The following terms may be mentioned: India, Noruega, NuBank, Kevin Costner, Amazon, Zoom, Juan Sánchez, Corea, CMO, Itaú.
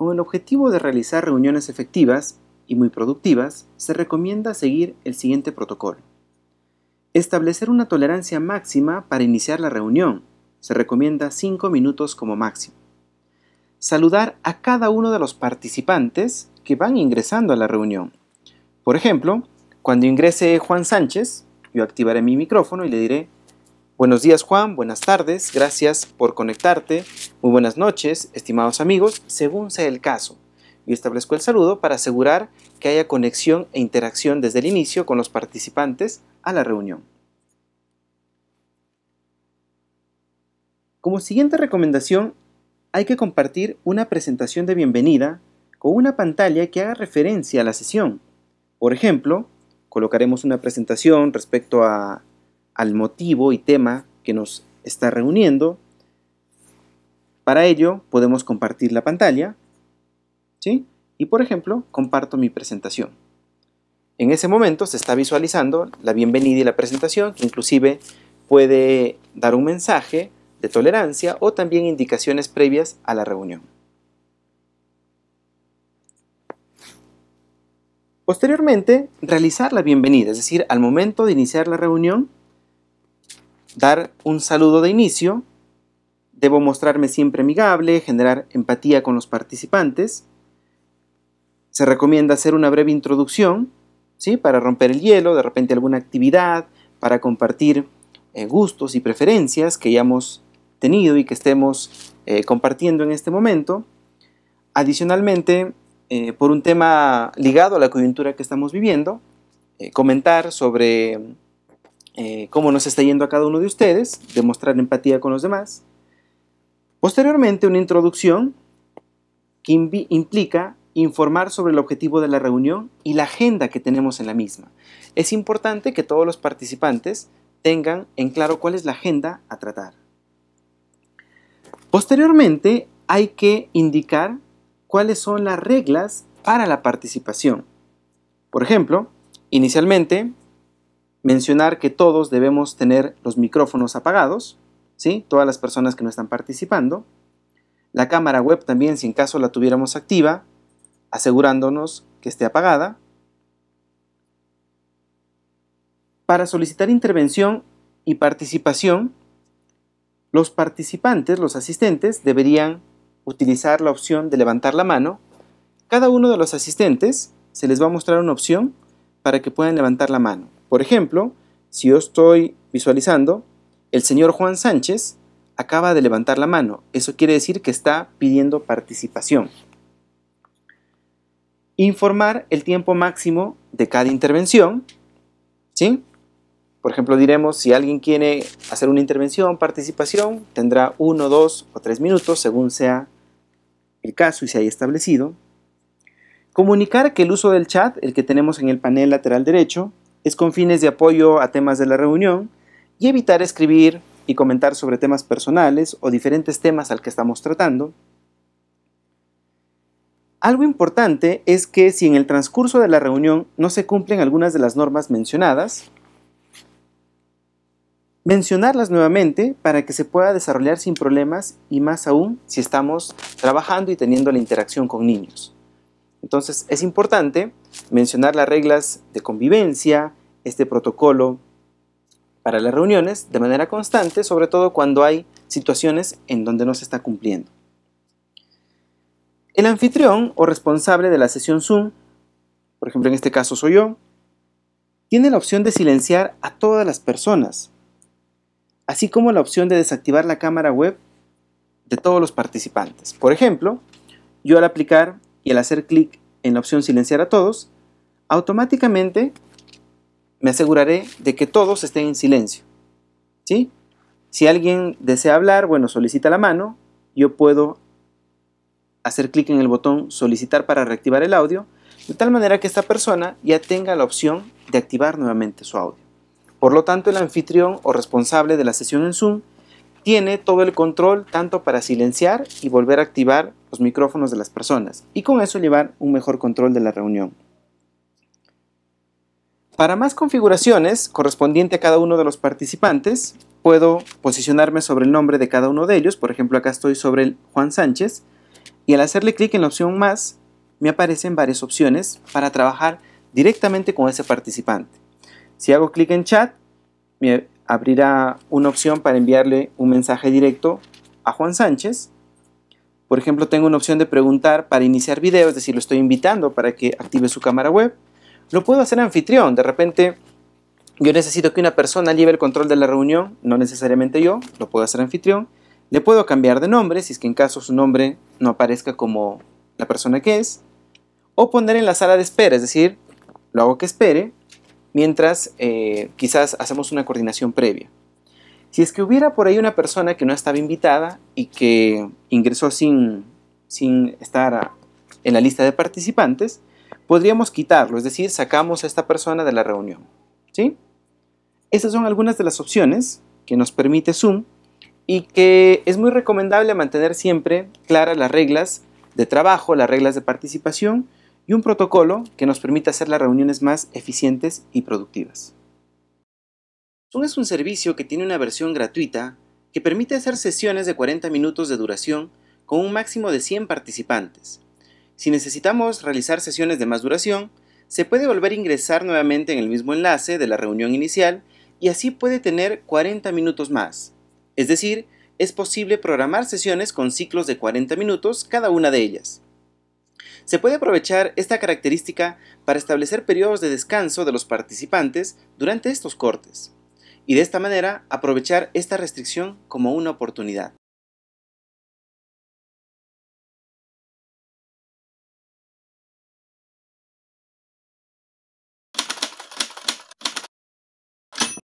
Con el objetivo de realizar reuniones efectivas y muy productivas, se recomienda seguir el siguiente protocolo. Establecer una tolerancia máxima para iniciar la reunión. Se recomienda 5 minutos como máximo. Saludar a cada uno de los participantes que van ingresando a la reunión. Por ejemplo, cuando ingrese Juan Sánchez, yo activaré mi micrófono y le diré: buenos días, Juan, buenas tardes, gracias por conectarte, muy buenas noches, estimados amigos, según sea el caso. Yo establezco el saludo para asegurar que haya conexión e interacción desde el inicio con los participantes a la reunión. Como siguiente recomendación, hay que compartir una presentación de bienvenida con una pantalla que haga referencia a la sesión. Por ejemplo, colocaremos una presentación respecto al motivo y tema que nos está reuniendo. Para ello, podemos compartir la pantalla, ¿sí? Y, por ejemplo, comparto mi presentación. En ese momento se está visualizando la bienvenida y la presentación, que inclusive puede dar un mensaje de tolerancia o también indicaciones previas a la reunión. Posteriormente, realizar la bienvenida, es decir, al momento de iniciar la reunión, dar un saludo de inicio. Debo mostrarme siempre amigable, generar empatía con los participantes. Se recomienda hacer una breve introducción, ¿sí? Para romper el hielo, de repente alguna actividad, para compartir gustos y preferencias que hayamos tenido y que estemos compartiendo en este momento. Adicionalmente, por un tema ligado a la coyuntura que estamos viviendo, comentar sobre cómo nos está yendo a cada uno de ustedes, demostrar empatía con los demás. Posteriormente, una introducción que implica informar sobre el objetivo de la reunión y la agenda que tenemos en la misma. Es importante que todos los participantes tengan en claro cuál es la agenda a tratar. Posteriormente, hay que indicar cuáles son las reglas para la participación. Por ejemplo, inicialmente, mencionar que todos debemos tener los micrófonos apagados, ¿sí? Todas las personas que no están participando. La cámara web también, si en caso la tuviéramos activa, asegurándonos que esté apagada. Para solicitar intervención y participación, los participantes, los asistentes, deberían utilizar la opción de levantar la mano. Cada uno de los asistentes se les va a mostrar una opción para que puedan levantar la mano. Por ejemplo, si yo estoy visualizando, el señor Juan Sánchez acaba de levantar la mano. Eso quiere decir que está pidiendo participación. Informar el tiempo máximo de cada intervención, ¿sí? Por ejemplo, diremos, si alguien quiere hacer una intervención, participación, tendrá 1, 2 o 3 minutos, según sea el caso y se haya establecido. Comunicar que el uso del chat, el que tenemos en el panel lateral derecho, es con fines de apoyo a temas de la reunión y evitar escribir y comentar sobre temas personales o diferentes temas al que estamos tratando. Algo importante es que si en el transcurso de la reunión no se cumplen algunas de las normas mencionadas, mencionarlas nuevamente para que se pueda desarrollar sin problemas y más aún si estamos trabajando y teniendo la interacción con niños. Entonces es importante mencionar las reglas de convivencia, este protocolo para las reuniones de manera constante, sobre todo cuando hay situaciones en donde no se está cumpliendo. El anfitrión o responsable de la sesión Zoom, por ejemplo en este caso soy yo, tiene la opción de silenciar a todas las personas, así como la opción de desactivar la cámara web de todos los participantes. Por ejemplo, yo al aplicar y al hacer clic en la opción silenciar a todos, automáticamente me aseguraré de que todos estén en silencio, ¿sí? Si alguien desea hablar, bueno, solicita la mano, yo puedo hacer clic en el botón solicitar para reactivar el audio, de tal manera que esta persona ya tenga la opción de activar nuevamente su audio. Por lo tanto, el anfitrión o responsable de la sesión en Zoom tiene todo el control tanto para silenciar y volver a activar los micrófonos de las personas y con eso llevar un mejor control de la reunión. Para más configuraciones correspondiente a cada uno de los participantes, puedo posicionarme sobre el nombre de cada uno de ellos. Por ejemplo, acá estoy sobre el Juan Sánchez. y al hacerle clic en la opción más me aparecen varias opciones para trabajar directamente con ese participante. Si hago clic en chat me abrirá una opción para enviarle un mensaje directo a Juan Sánchez. Por ejemplo, tengo una opción de preguntar para iniciar video, es decir, lo estoy invitando para que active su cámara web. Lo puedo hacer anfitrión, de repente yo necesito que una persona lleve el control de la reunión, no necesariamente yo, lo puedo hacer anfitrión. Le puedo cambiar de nombre, si es que en caso su nombre no aparezca como la persona que es. O poner en la sala de espera, es decir, lo hago que espere, mientras quizás hacemos una coordinación previa. Si es que hubiera por ahí una persona que no estaba invitada y que ingresó sin estar en la lista de participantes, podríamos quitarlo, es decir, sacamos a esta persona de la reunión, ¿sí? Estas son algunas de las opciones que nos permite Zoom y que es muy recomendable mantener siempre claras las reglas de trabajo, las reglas de participación y un protocolo que nos permita hacer las reuniones más eficientes y productivas. Zoom es un servicio que tiene una versión gratuita que permite hacer sesiones de 40 minutos de duración con un máximo de 100 participantes. Si necesitamos realizar sesiones de más duración, se puede volver a ingresar nuevamente en el mismo enlace de la reunión inicial y así puede tener 40 minutos más. Es decir, es posible programar sesiones con ciclos de 40 minutos cada una de ellas. Se puede aprovechar esta característica para establecer periodos de descanso de los participantes durante estos cortes y de esta manera aprovechar esta restricción como una oportunidad.